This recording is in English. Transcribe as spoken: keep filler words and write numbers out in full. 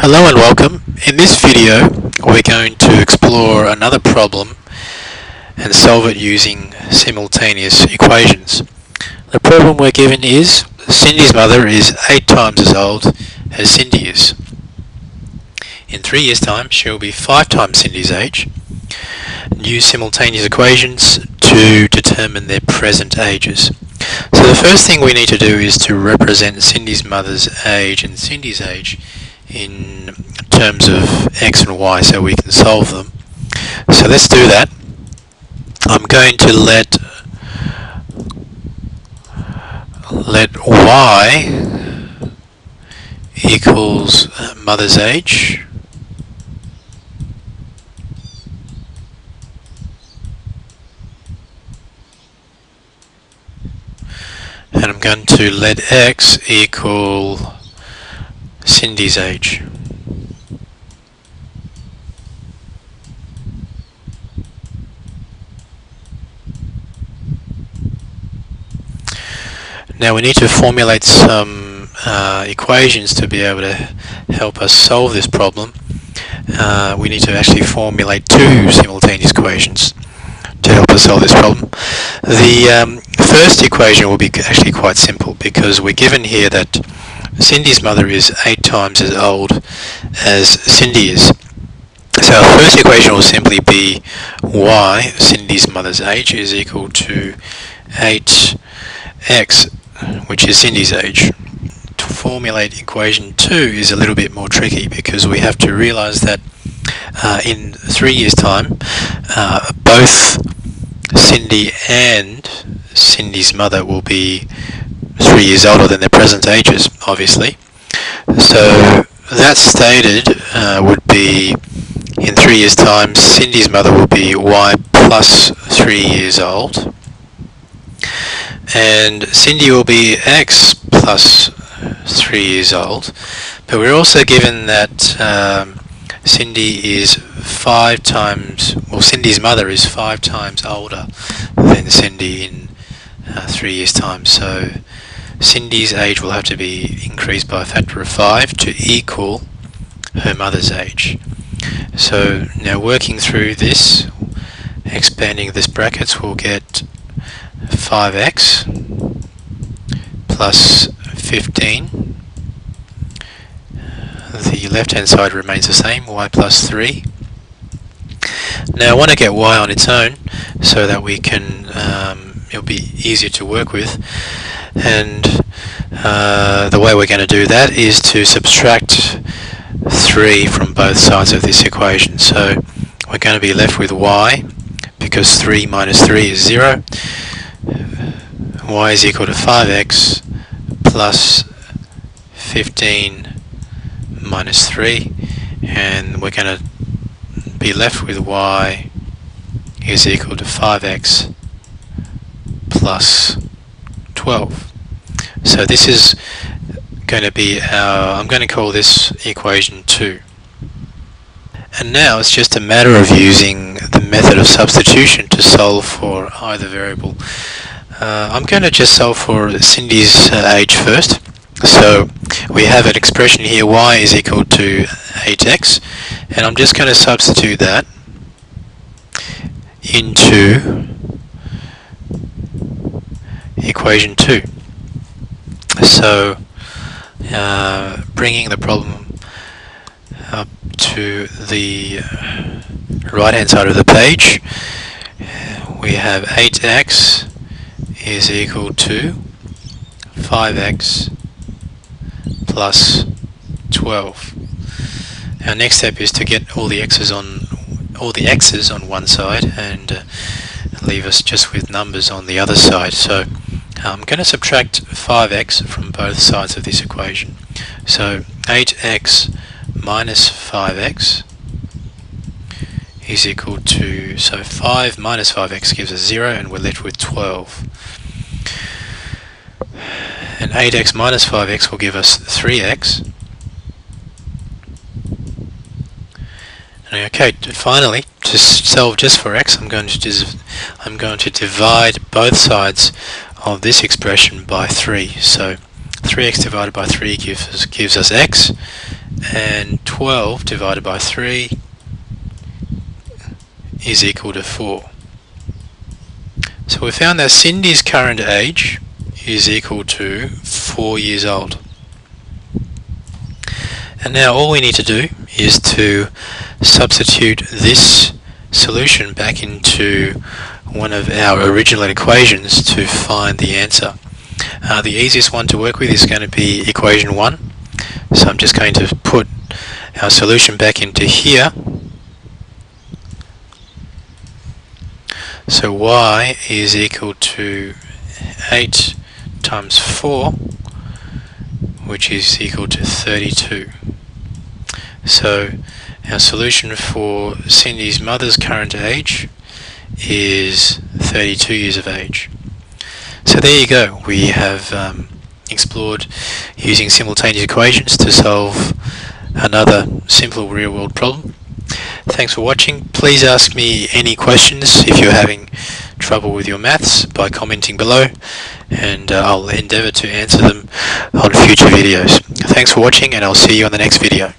Hello and welcome. In this video we're going to explore another problem and solve it using simultaneous equations. The problem we're given is Cindy's mother is eight times as old as Cindy is. In three years time she'll be five times Cindy's age. Use simultaneous equations to determine their present ages. So the first thing we need to do is to represent Cindy's mother's age and Cindy's age in terms of x and y so we can solve them. So let's do that. I'm going to let let y equals mother's age and I'm going to let x equal Cindy's age. Now we need to formulate some uh, equations to be able to help us solve this problem. Uh, we need to actually formulate two simultaneous equations to help us solve this problem. The um, first equation will be actually quite simple because we're given here that Cindy's mother is eight times as old as Cindy is. So our first equation will simply be y, Cindy's mother's age, is equal to eight x, which is Cindy's age. To formulate equation two is a little bit more tricky because we have to realise that uh, in three years' time, uh, both Cindy and Cindy's mother will be three years older than their present ages, obviously. So that stated uh, would be, in three years' time, Cindy's mother will be y plus three years old, and Cindy will be x plus three years old. But we're also given that um, Cindy is five times, well, Cindy's mother is five times older than Cindy in uh, three years' time. So Cindy's age will have to be increased by a factor of five to equal her mother's age. So now working through this, expanding this brackets, we'll get five x plus fifteen. The left hand side remains the same, y plus three. Now I want to get y on its own so that we can um, it'll be easier to work with. And uh, the way we're going to do that is to subtract three from both sides of this equation. So we're going to be left with y, because three minus three is zero. Y is equal to five x plus fifteen minus three. And we're going to be left with y is equal to five x plus twelve. So this is going to be our, I'm going to call this equation two. And now it's just a matter of using the method of substitution to solve for either variable. Uh, I'm going to just solve for Cindy's uh, age first. So we have an expression here, y is equal to eight x, and I'm just going to substitute that into equation two. So uh, bringing the problem up to the right hand side of the page, we have eight x is equal to five x plus twelve. Our next step is to get all the x's on all the x's on one side and uh, leave us just with numbers on the other side. So I'm going to subtract five x from both sides of this equation. So eight x minus five x is equal to, so five minus five x gives us zero, and we're left with twelve. And eight x minus five x will give us three x. Okay, finally, to solve just for x, I'm going to I'm going to divide both sides of this expression by three. So three x divided by three gives us, gives us x, and twelve divided by three is equal to four. So we found that Cindy's current age is equal to four years old. And now all we need to do is to substitute this solution back into one of our original equations to find the answer. Uh, the easiest one to work with is going to be equation one. So I'm just going to put our solution back into here. So y is equal to eight times four, which is equal to thirty-two. So our solution for Cindy's mother's current age is thirty-two years of age. So there you go. We have um, explored using simultaneous equations to solve another simple real-world problem. Thanks for watching. Please ask me any questions if you're having trouble with your maths by commenting below, and uh, I'll endeavour to answer them on future videos. Thanks for watching, and I'll see you on the next video.